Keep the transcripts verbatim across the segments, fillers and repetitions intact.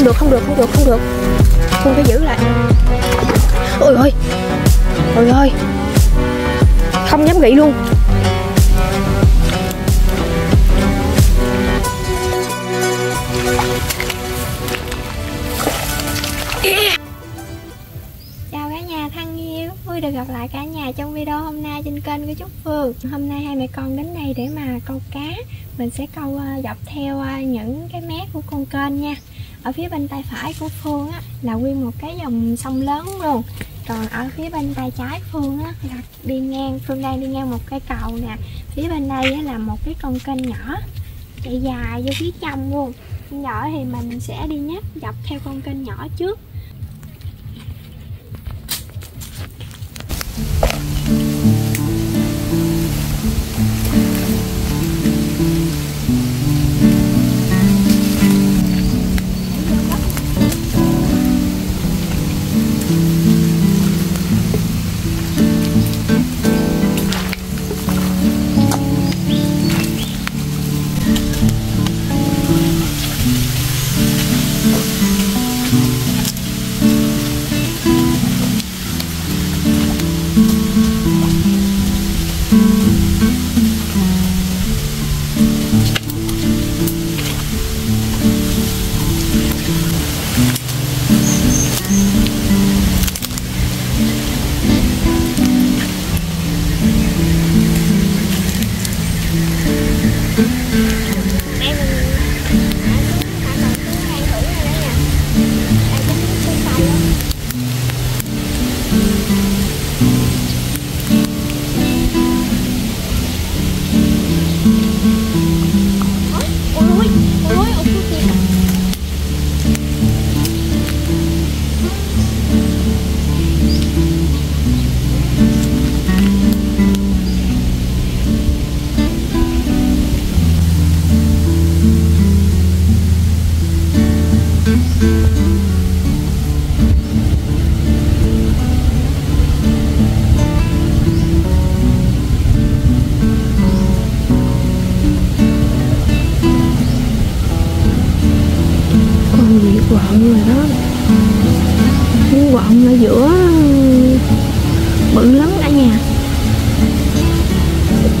Không được, không được, không được, không được. Không phải giữ lại. Ôi ôi. Ôi ôi. Không dám nghĩ luôn. Được gặp lại cả nhà trong video hôm nay trên kênh của Trúc Phương. Hôm nay hai mẹ con đến đây để mà câu cá. Mình sẽ câu dọc theo những cái mé của con kênh nha. Ở phía bên tay phải của Phương á, là nguyên một cái dòng sông lớn luôn. Còn ở phía bên tay trái Phương á, là đi ngang, Phương đang đi ngang một cái cầu nè. Phía bên đây á, là một cái con kênh nhỏ chạy dài vô phía trong luôn. Nhỏ thì mình sẽ đi nhấp dọc theo con kênh nhỏ trước.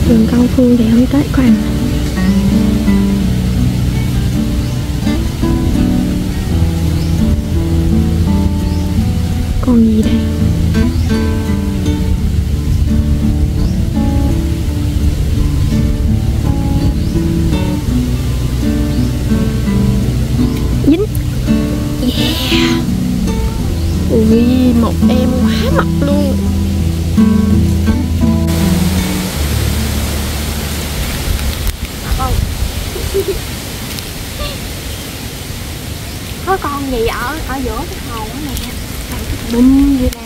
Đường câu Phương thì hơi tết khoảng con gì đây? Dính. Yeah. Ui, một em quá mập luôn. Có con gì ở ở giữa cái hồ đó nè, này cái bùm vậy nè,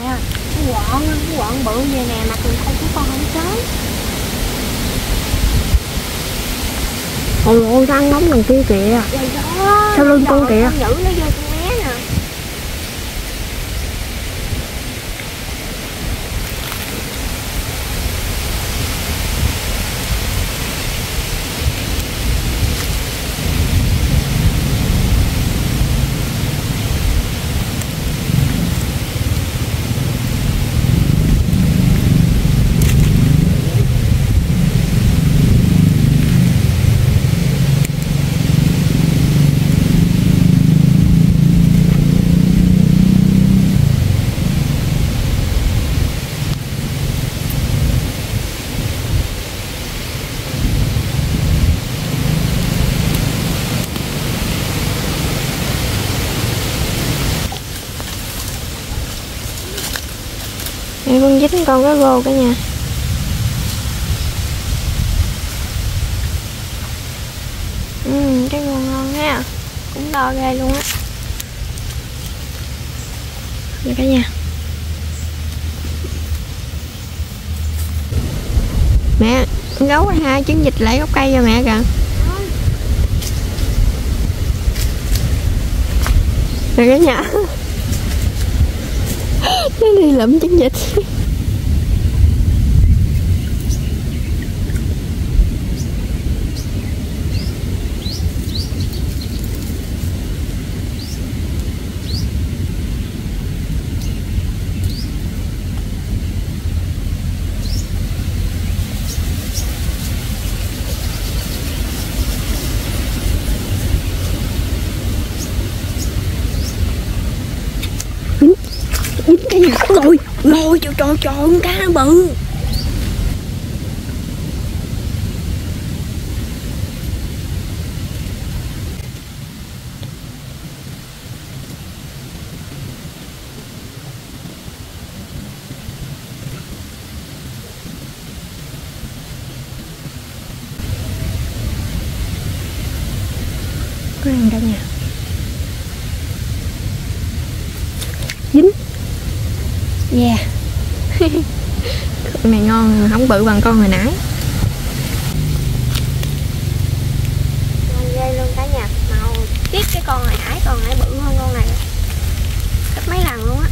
cái quọn cái quọn bự vậy nè mà thường không có con không chết. Ôi ôi răng nóng đằng kia kìa. Sao lưng con kìa. Giữ nó vô con mé nè. Con dính con cái gô cả nhà. Ừ, cái gô ngon ha. Cũng to ghê luôn á. Nè cả nhà. Mẹ, con gấu hai trứng vịt lại gốc cây cho mẹ kìa. Nè cả nhà. Nó đi lụm trứng vịt. vô tròn tròn cá nó bự. Có ăn đâu nha. Dính. Yeah. Con này ngon, không bự bằng con hồi nãy. Ngon ghê luôn cả nhà. Màu tiếc cái con hồi nãy, con nãy bự hơn con này gấp mấy lần luôn á.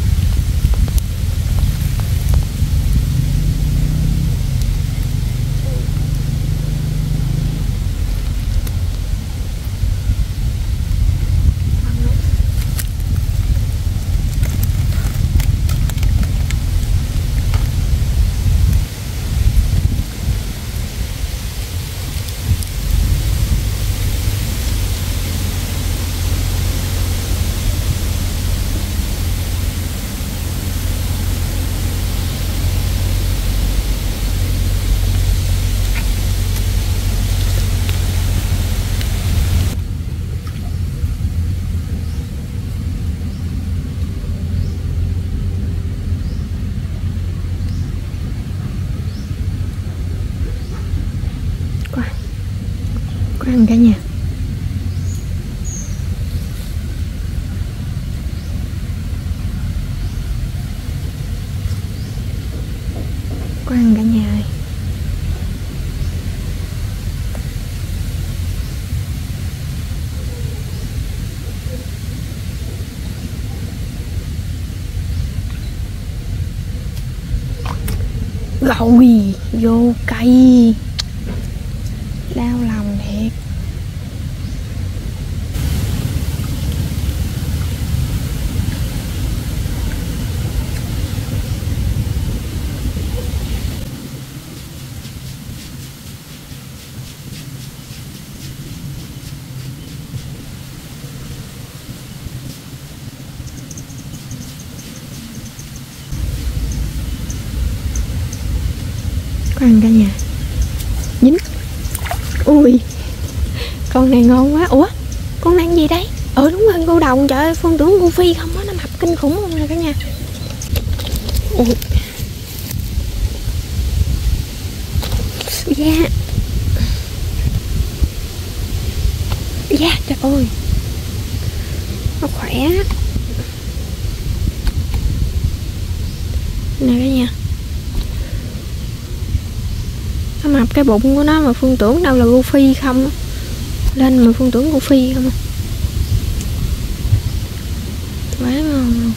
Có ăn cả nhà. Có ăn cả nhà ơi. Rồi, vô cây. Đau lòng thiệt. Có ăn cả nhà. Dính. Ui, con này ngon quá. Ủa, con ăn gì đấy? Ờ đúng rồi, cô đồng. Trời ơi, Phương tưởng cô Phi không á, nó mập kinh khủng luôn nè cả nhà. Ui. Dạ. Dạ, trời ơi. Nó khỏe. Nè cả nhà, mập cái bụng của nó mà Phương tưởng đâu là cô Phi không, lên mà Phương tưởng cô Phi không, quá ngon luôn.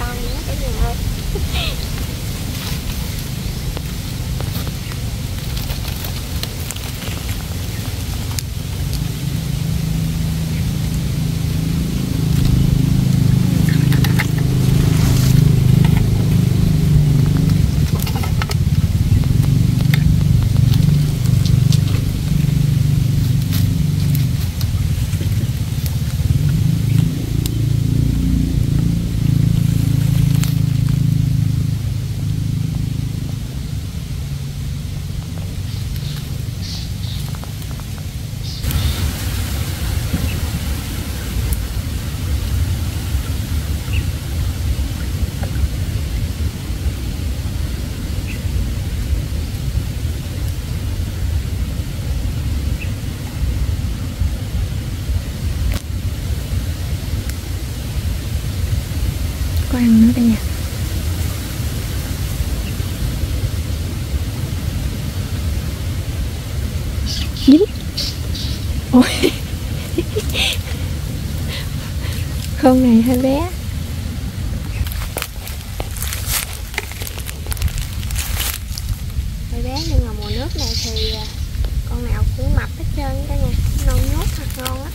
Còn nữa cái gì ơi. Có ăn nữa cả nhà. Dính. Ôi. Con này hơi bé. Hơi bé nhưng mà mùa nước này thì con nào cũng mập hết trơn cả nhà, non nhốt thật ngon á.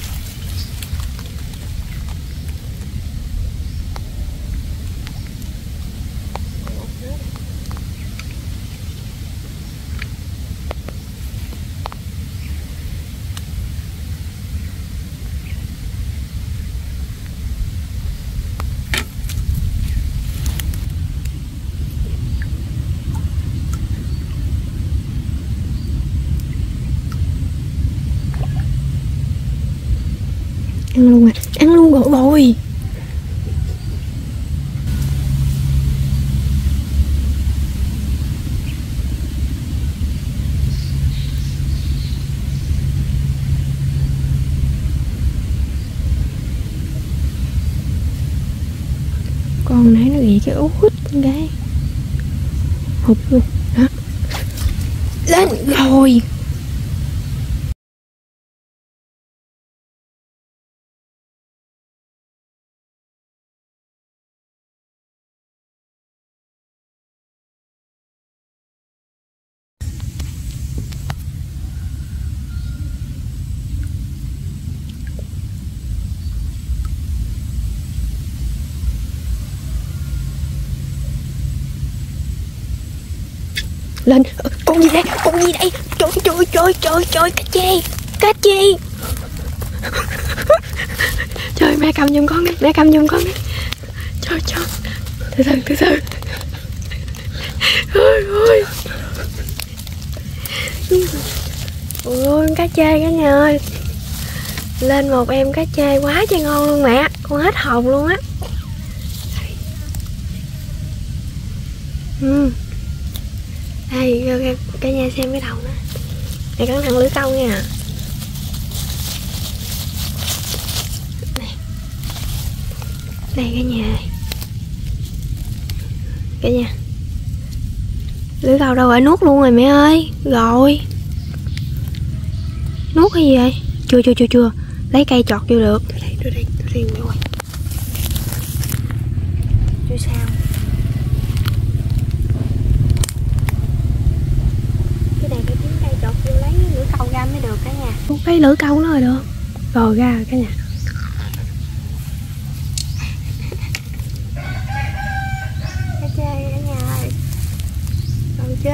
Ăn luôn ạ. À. Ăn luôn rồi rồi. Con nãy nó bị cái út cái hụt luôn. Hả? Lên rồi. Lên. Con gì đây, con gì đây, trời trời trời trời trời, cá chê, cá chê. Trời, mẹ cầm giùm con đi, mẹ cầm giùm con đi. Trời trời, từ từ từ từ. Ôi ôi ôi, cá chê cả nhà ơi. Lên một em cá chê quá trời ngon luôn mẹ, con hết hồn luôn á. Ừ. Đây, cho cả nhà xem cái đầu đó. Này cắn thằng lưới câu nha. Đây. Đây cả nhà này. Cả nhà. Lưới câu đâu rồi, nuốt luôn rồi mẹ ơi. Rồi. Nuốt cái gì vậy? Chưa chưa chưa chưa. Lấy cây chọt vô được. Đưa đây, đưa đây, đưa riêng mẹ ơi. Chưa sao. Cái lưỡi câu nó rồi được. Rồi ra rồi cả nhà. Cá chê cả nhà ơi. Còn chưa?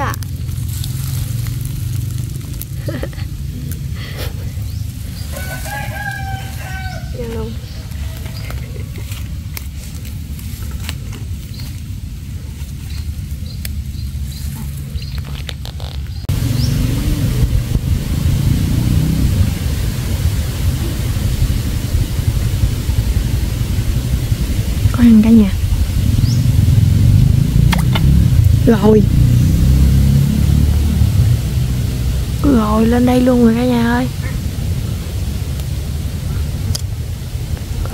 Giờ luôn. Ăn cả nhà. Rồi. Rồi lên đây luôn rồi cả nhà ơi.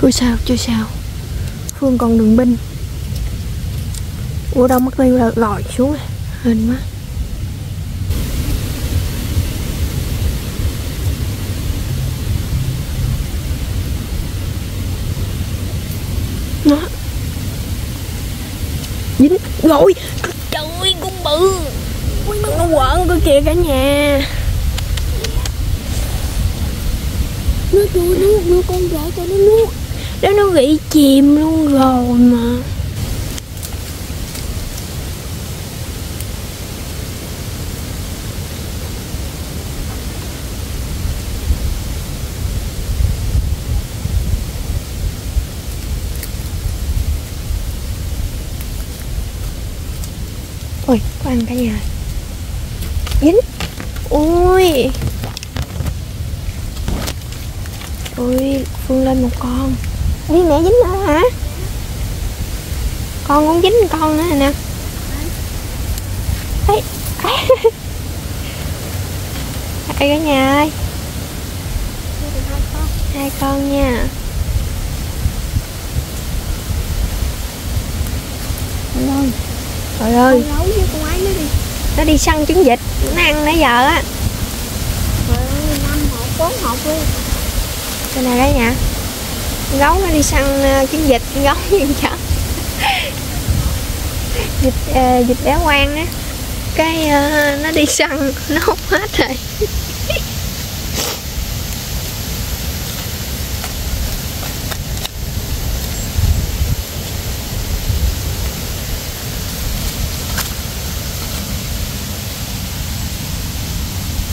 Chưa sao, chưa sao. Phương còn đường binh. Ủa đâu mất tiêu rồi, lòi xuống rồi. Hên quá. Nó dính rồi, trời ơi con bự, con bự nó quợn coi kìa cả nhà. Nó chưa nuốt nữa, con vợ cho nó nuốt đó, nó bị chìm luôn rồi mà. Ôi, có ăn cả nhà. Dính. Ui. Ui, Phương lên một con. Ui, mẹ dính nữa hả? Con cũng dính một con nữa rồi nè. Ê, ê cả nhà ơi. Hai con nha. Ôi. Trời ơi, con nấu với con ấy nó đi. Nó đi săn trứng vịt, nó ăn nãy giờ á. Trời ơi, năm hộp, bốn hộp luôn. Cái này cả nhà. Con gấu nó đi săn trứng vịt, con gấu như chợ. Vịt, uh, vịt bé Quang á. Cái uh, nó đi săn, nó hút hết rồi.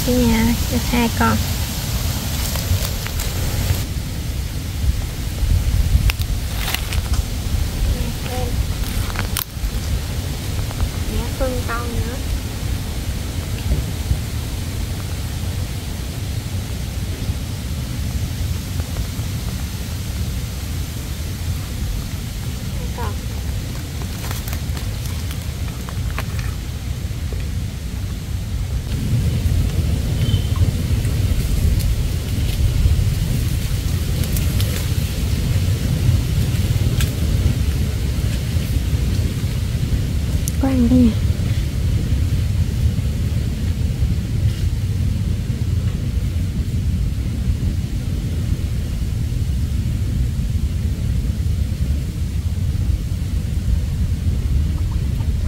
Cả nhà được hai con. Mẹ Phương con nữa.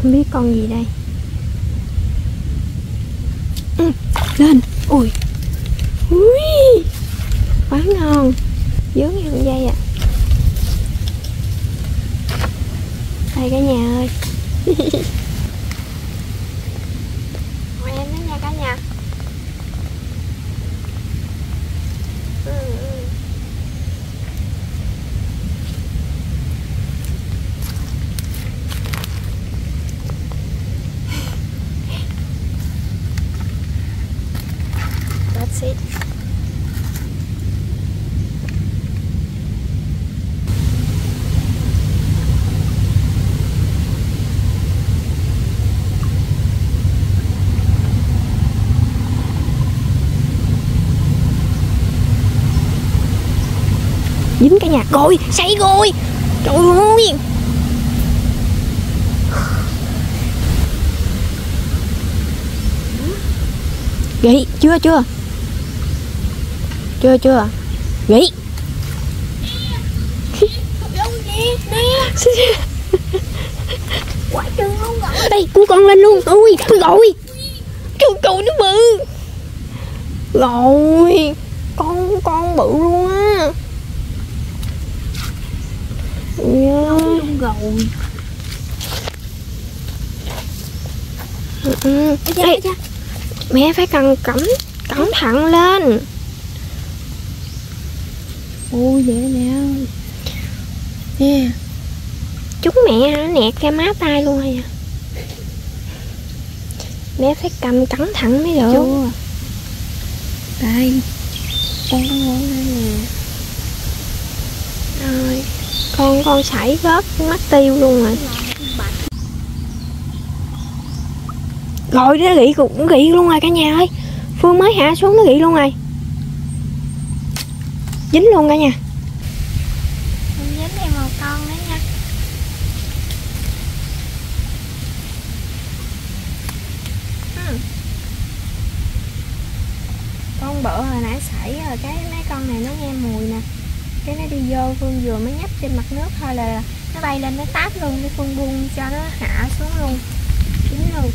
Không biết con gì đây. Ừ, lên. Ui. Ui. Quá ngon. Dướng cái đường dây ạ. À. Đây cả nhà ơi. Mời em đến nha cả nhà. Ừ. That's it. Dính cả nhà, rồi, say rồi. Trời ơi. Ghị, chưa chưa. Chưa chưa. Ghị. Quá trời luôn rồi. Đây, cứu con lên luôn. Ui, rồi. Trời trời nó bự. Rồi, con con bự luôn á. Luôn rồi. Ừ, ừ. Ê, ê, ê. Mẹ phải cần cẩn cẩn thận lên. Ôi vậy nè. Nè. Chúng mẹ nó nẹt ra má tay luôn rồi. Mẹ phải cầm cẩn thận mới được. Chưa. Đây. Con ngon nè. Rồi. Con con sải góp mắt tiêu luôn rồi. Rồi nó gị cũng gị luôn rồi cả nhà ơi. Phương mới hạ xuống nó gị luôn rồi. Dính luôn cả nhà. Mình dính thêm một con nữa nha. Uhm. Con bự hồi nãy sải rồi cái mấy con này nó nghe mùi nè. Cái nó đi vô, Phương vừa mới nhấp trên mặt nước thôi là nó bay lên nó táp luôn, để Phương buông cho nó hạ xuống luôn. Dính luôn.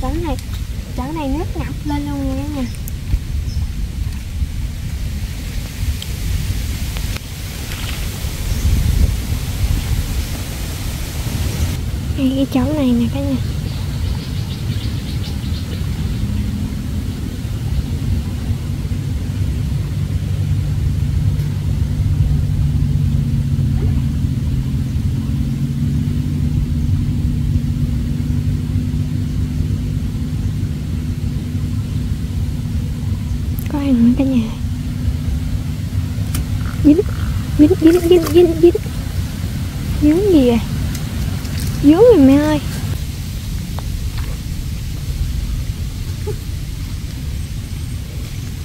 Chỗ này, chỗ này nước ngập lên luôn nha cả nhà. Đây cái chỗ này nè cả nhà. Cả nhà dính dính dính dính dính dính dính gì vậy, dính rồi mẹ ơi.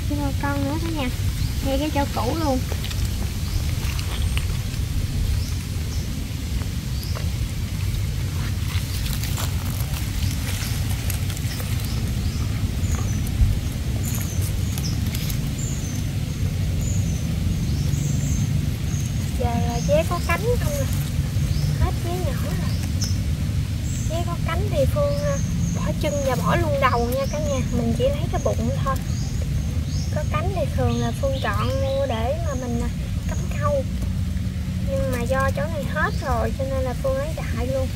Cái con nữa cả nhà, ngay cái chỗ cũ luôn. Dế có cánh không nè, hết dế nhỏ rồi. Dế có cánh thì Phương bỏ chân và bỏ luôn đầu nha cả nhà, mình chỉ lấy cái bụng thôi. Có cánh thì thường là Phương chọn mua để mà mình cắm câu, nhưng mà do chỗ này hết rồi cho nên là Phương lấy đại luôn.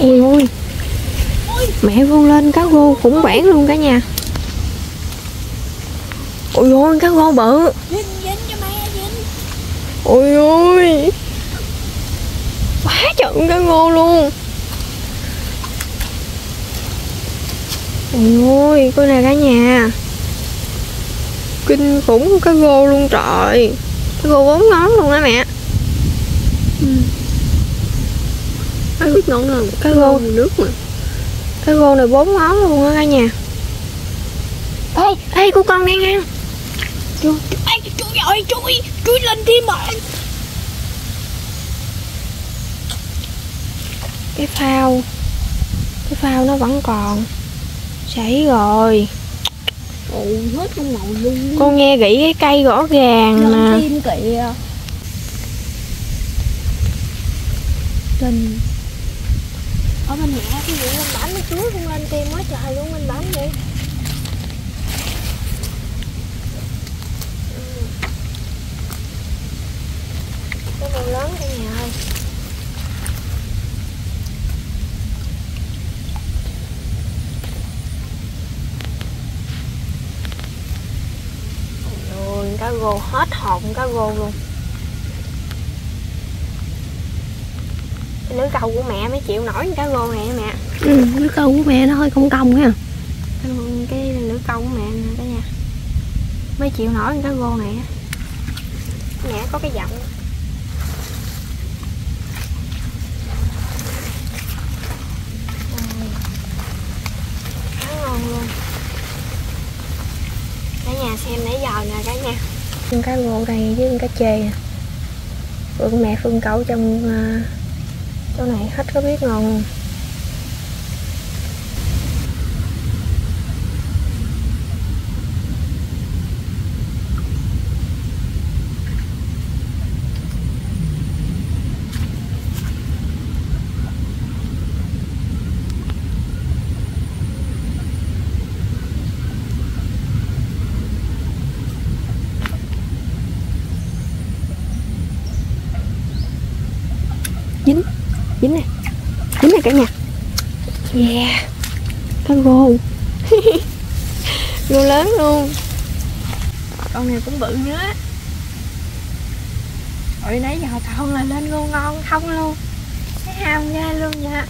Ui ui. Mẹ Phương lên cá rô khủng hoảng luôn cả nhà. Ui ui cá rô bự. Dính dính cho mẹ dính. Ui ui. Quá trời lẫn cá ngô luôn. Trời ơi, coi nè cả nhà, kinh khủng cá ngô luôn trời. Cá ngô bốn ngón luôn á mẹ. Ừ. Ai biết ngọn nào cá ngô nước mà. Cá ngô này bốn ngón luôn á cả nhà. Ê, ê, cô con đang ăn. Chú, ê, chú ơi, chui, chui lên đi mà. Cái phao, cái phao nó vẫn còn. Sảy rồi. Ồ, hết con màu luôn. Con nghe gỉ cái cây rõ ràng nè. Tim kìa. Tình. Ở bên mẹ cái gì lên bánh nó chuối không lên tim quá trời luôn lên bánh vậy. Cái màu lớn cả nhà ơi. Cá gô hết hồn cá gô luôn. Cái lưới câu của mẹ mới chịu nổi cá gô này mẹ. Ừ, lưới câu của mẹ nó hơi cong cong ha. Cái lưới câu của mẹ nè cả nhà mới chịu nổi cá gô này á. Mẹ có cái giọng. Khá ngon luôn. Cả nhà xem nãy giờ nè cả nhà. Con cá ngô này với con cá chê nè. Phượng mẹ Phương cẩu trong uh, chỗ này hết có biết ngon không? Dính, dính nè, dính nè cả nhà. Yeah, cá gô. Gô lớn luôn. Con này cũng bự nhớ. Rồi nãy giờ cậu là lên gô ngon không luôn. Thấy hàm ra luôn vậy.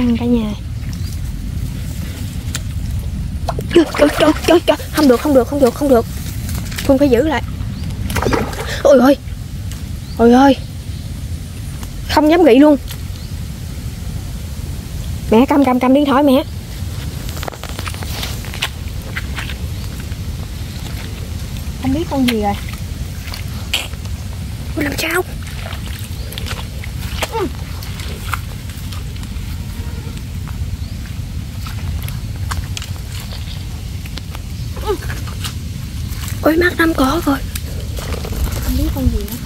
Ăn cả nhà. Trời trời trời trời, không được không được không được không được. Phương phải giữ lại. Ôi ơi. Ôi ơi. Không dám nghĩ luôn. Mẹ cầm cầm cầm điện thoại mẹ. Không biết con gì rồi. Con làm sao? Ôi mắt năm cỏ rồi. Không biết con gì nữa.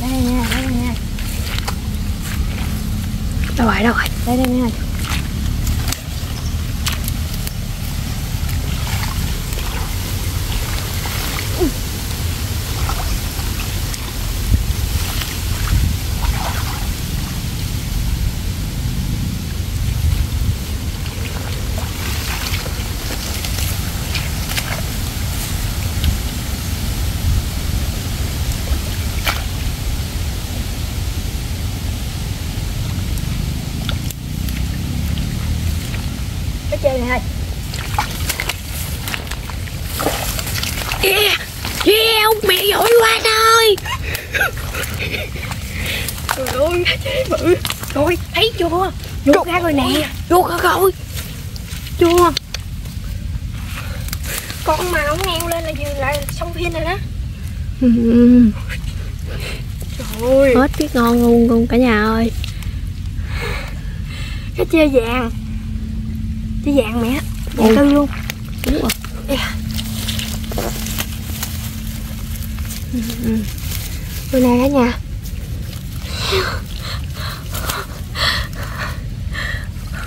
Đây nha, đây nha. Đâu rồi, đâu rồi. Đây đây nha. Chơi này. Yeah, yeah, ông mẹ giỏi quá trời. Trời ơi, bự. Rồi, thấy chưa? Vô ra rồi nè. Vô coi coi. Chưa? Con mà nó neo lên là gì, là xong phim rồi đó. Trời ơi. Hết cái ngon luôn luôn cả nhà ơi. Cái chê vàng. Chê vàng mẹ. Dạ tư luôn. Đúng rồi. Yeah. Rồi nè cả nhà.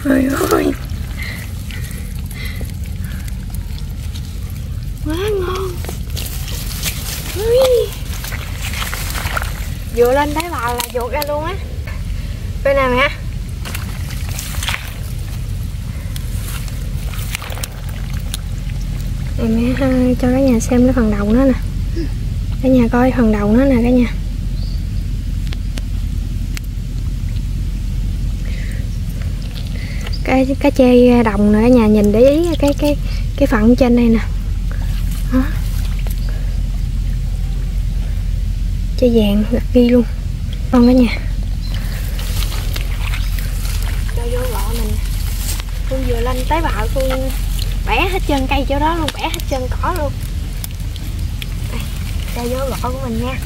Trời ơi. Quá ngon. Ui. Vừa lên thấy bò là vụt ra luôn á. Đây nè mẹ. Này mẹ cho cả nhà xem cái phần đầu nó nè. Cả nhà coi phần đầu nó nè cả nhà. Cái cá chê đồng nè cả nhà, nhìn để ý cái cái cái phần trên đây nè. Đó. Chê vàng gật ghi luôn. Con cả nhà. Cho vô lọ mình. Con vừa lên tới bạo con bẻ hết chân cây chỗ đó luôn, bẻ hết chân cỏ luôn. Cho vô lọ của mình nha.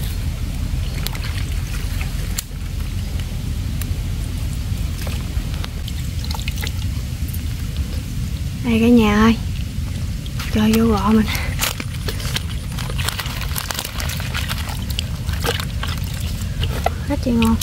Đây cả nhà ơi. Cho vô lọ mình. Hết chưa ngon.